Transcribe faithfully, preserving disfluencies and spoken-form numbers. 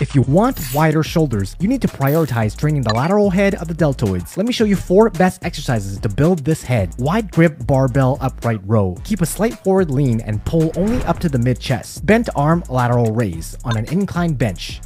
If you want wider shoulders, you need to prioritize training the lateral head of the deltoids. Let me show you four best exercises to build this head. Wide grip barbell upright row. Keep a slight forward lean and pull only up to the mid chest. Bent arm lateral raise on an inclined bench.